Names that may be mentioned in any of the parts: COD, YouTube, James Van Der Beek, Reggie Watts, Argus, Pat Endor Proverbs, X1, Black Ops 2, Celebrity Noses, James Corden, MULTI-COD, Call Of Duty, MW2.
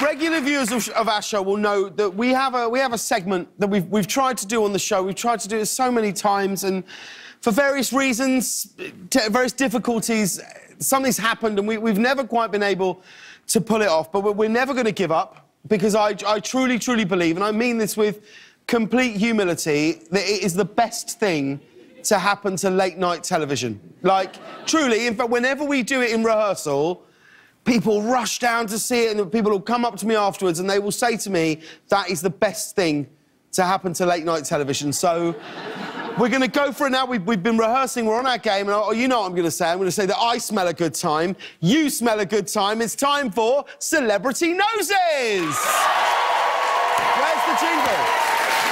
Regular viewers of our show will know that we have a segment that we've tried to do on the show. We've tried to do it so many times, and for various reasons, various difficulties, something's happened, and we've never quite been able to pull it off. But we're never going to give up, because I truly, truly believe, and I mean this with complete humility, that it is the best thing to happen to late-night television. Like, truly, in fact, whenever we do it in rehearsal, people rush down to see it, and people will come up to me afterwards and they will say to me, that is the best thing to happen to late-night television. So we're going to go for it now. We've been rehearsing. We're on our game. And you know what I'm going to say. I'm going to say that I smell a good time. You smell a good time. It's time for Celebrity Noses! Where's the jingle?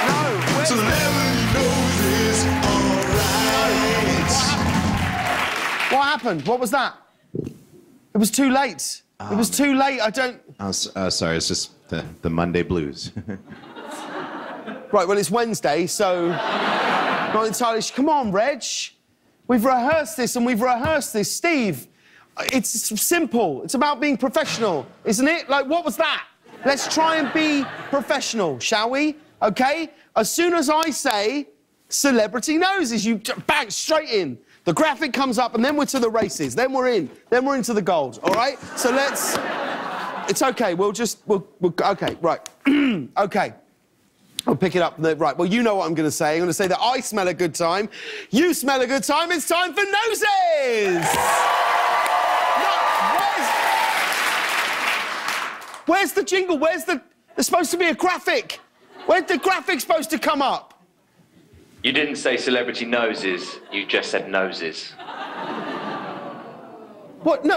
No, where's Celebrity Noses, all right. What happened? What was that? It was too late. It was too late. I don't... sorry, it's just the Monday blues. Right, well, it's Wednesday, so... Not entirely... Come on, Reg. We've rehearsed this, and we've rehearsed this. Steve, it's simple. It's about being professional, isn't it? Like, what was that? Let's try and be professional, shall we? OK? As soon as I say Celebrity Noses, you bang straight in. The graphic comes up, and then we're to the races. Then we're in. Then we're into the gold, all right? So let's... It's OK, we'll OK, right. OK. I'll pick it up. Right, well, you know what I'm going to say. I'm going to say that I smell a good time. You smell a good time. It's time for noses! No, where's the jingle? Where's the... There's supposed to be a graphic. Where's the graphic supposed to come up? You didn't say Celebrity Noses, you just said noses. What? No.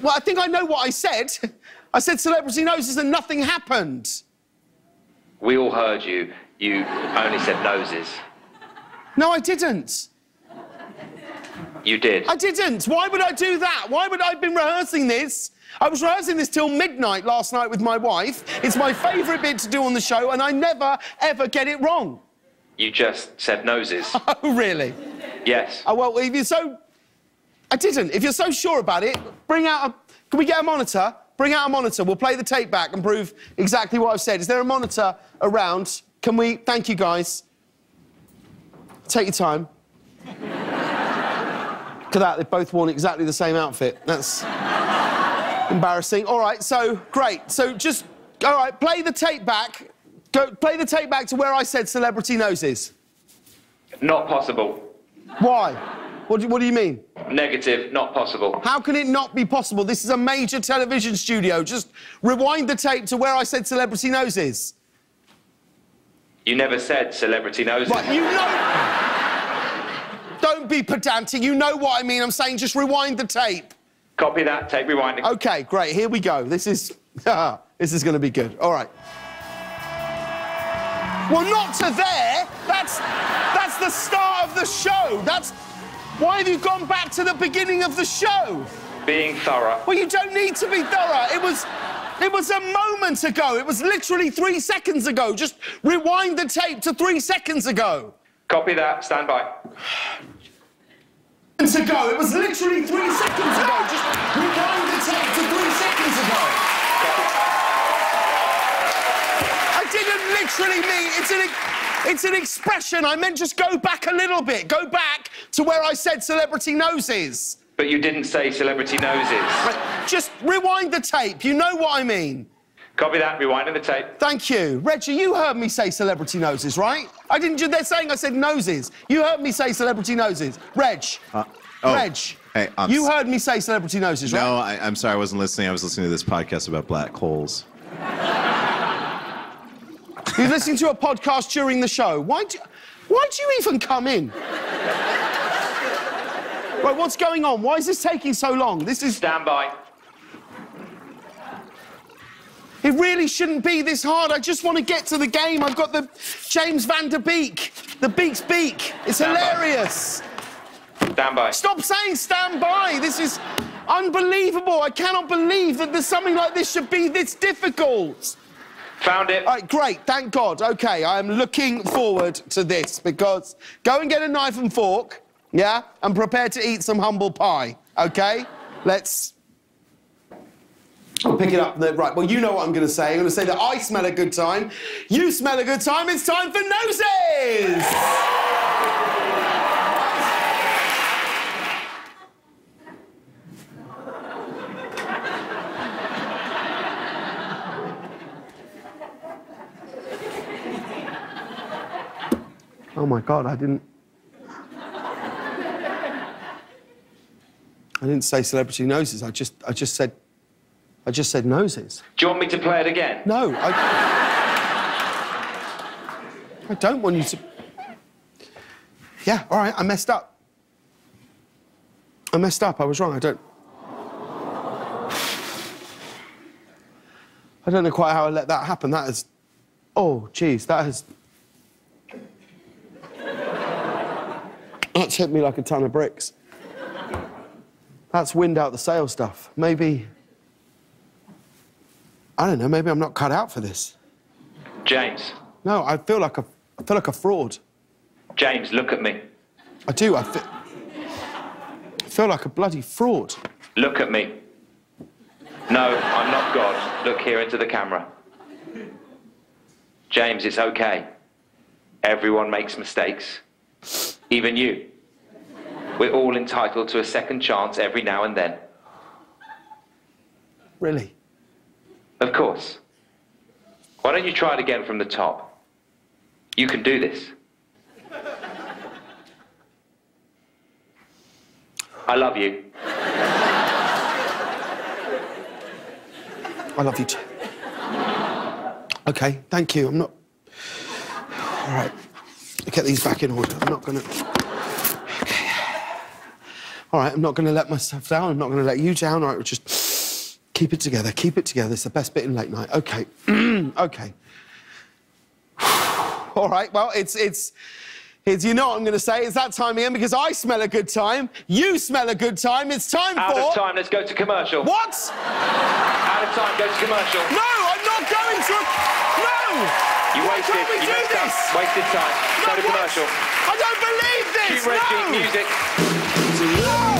Well, I think I know what I said. I said Celebrity Noses and nothing happened. We all heard you. You only said noses. No, I didn't. You did. I didn't. Why would I do that? Why would I have been rehearsing this? I was rehearsing this till midnight last night with my wife. It's my favourite bit to do on the show, and I never, ever get it wrong. You just said noses. Oh, really? Yes. Oh, well, if you're so... I didn't. If you're so sure about it, bring out a... Can we get a monitor? Bring out a monitor. We'll play the tape back and prove exactly what I've said. Is there a monitor around? Can we... Thank you, guys. Take your time. Look at that. They've both worn exactly the same outfit. That's embarrassing. All right, so, great. So, just... All right, play the tape back. Go, play the tape back to where I said Celebrity Noses. Not possible. Why? What do you mean? Negative, not possible. How can it not be possible? This is a major television studio. Just rewind the tape to where I said Celebrity Noses. You never said Celebrity Noses. Right, you know... Don't be pedantic. You know what I mean. I'm saying just rewind the tape. Copy that. Tape rewinding. OK, great. Here we go. This is going to be good. All right. Well, not to there. That's the start of the show. That's... Why have you gone back to the beginning of the show? Being thorough. Well, you don't need to be thorough. It was a moment ago. It was literally 3 seconds ago. Just rewind the tape to 3 seconds ago. Copy that. Stand by. Ago. It was literally 3 seconds ago. Just rewind the tape to 3 seconds ago. Literally mean it's an expression. I meant just go back a little bit. Go back to where I said Celebrity Noses. But you didn't say Celebrity Noses. Right, just rewind the tape. You know what I mean. Copy that. Rewinding the tape. Thank you. Reggie, you heard me say Celebrity Noses, right? I didn't... They're saying I said noses. You heard me say Celebrity Noses. Reg. Oh. Reg. Hey, you heard me say Celebrity Noses, right? No, I'm sorry. I wasn't listening. I was listening to this podcast about black holes. You're listening to a podcast during the show. Why do you even come in? Right, what's going on? Why is this taking so long? This is... Stand by. It really shouldn't be this hard. I just want to get to the game. I've got the James Van Der Beek. The Beek's Beak. It's hilarious. Stand by. Stop saying stand by. This is unbelievable. I cannot believe that there's something like this should be this difficult. Found it. All right, great. Thank God. OK, I'm looking forward to this, because go and get a knife and fork, yeah? And prepare to eat some humble pie, OK? Let's... We'll pick it up. Right, well, you know what I'm going to say. I'm going to say that I smell a good time. You smell a good time. It's time for Noses! Oh, my God, I didn't say Celebrity Noses. I just said Noses. Do you want me to play it again? No, I don't want you to... Yeah, all right, I messed up. I messed up, I was wrong, I don't know quite how I let that happen. That is... Oh, jeez, that has... That's hit me like a ton of bricks. That's wind out the sail stuff. Maybe... I don't know, maybe I'm not cut out for this. James. No, I feel like a fraud. James, look at me. I do, I feel like a bloody fraud. Look at me. No, I'm not God. Look here into the camera. James, it's okay. Everyone makes mistakes. Even you. We're all entitled to a second chance every now and then. Really? Of course. Why don't you try it again from the top? You can do this. I love you. I love you too. Okay, thank you. I'm not... All right. Get these back in order. I'm not going to... Okay. All right, I'm not going to let myself down. I'm not going to let you down. All right, we're just... Keep it together, keep it together. It's the best bit in late night. Okay, okay. All right, well, it's you know what I'm going to say. It's that time again because I smell a good time. You smell a good time. It's time for... Out of time, let's go to commercial. What? Out of time, go to commercial. No, I'm not going to... No! You wasted, you messed up, wasted time. Go to commercial. I don't believe this, no! Keep Reggie, music.